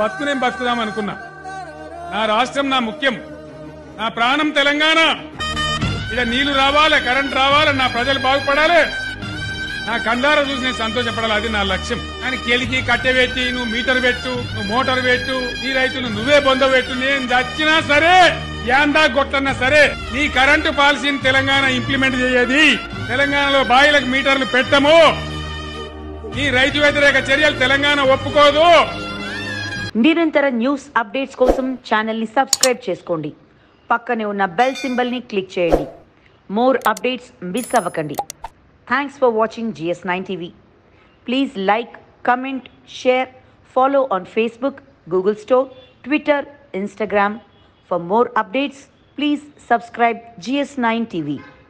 బతుకునేం బతుకుదాం అనుకున్నా. నా రాష్ట్రం నా ముఖ్యం, నా ప్రాణం తెలంగాణ. ఇలా నీళ్లు రావాలి, కరెంట్ రావాలి, నా ప్రజలు బాగుపడాలి, నా కందారా చూసి నేను సంతోషపడాలి, అది నా లక్ష్యం. కానీ కెలికి కట్టెవేట్టి నువ్వు మీటర్ పెట్టు, నువ్వు మోటార్ పెట్టు, నీ రైతులు నువ్వే బొందబెట్టు, నేను దచ్చినా సరే, యాందా గొట్టన్నా సరే, నీ కరెంటు పాలసీని తెలంగాణ ఇంప్లిమెంట్ చేయది. తెలంగాణలో బాయిలకు మీటర్లు పెట్టము. ఈ రైతు వ్యతిరేక చర్యలు తెలంగాణ ఒప్పుకోదు. నిరంతర న్యూస్ అప్డేట్స్ కోసం ఛానల్ ని సబ్స్క్రైబ్ చేసుకోండి. పక్కనే ఉన్న బెల్ సింబల్ ని క్లిక్ చేయండి. మోర్ అప్డేట్స్ మిస్ అవ్వకండి. Thanks for watching GS9 TV. Please like, comment, share, follow on Facebook, Google store, Twitter, Instagram. For more updates, please subscribe GS9 TV.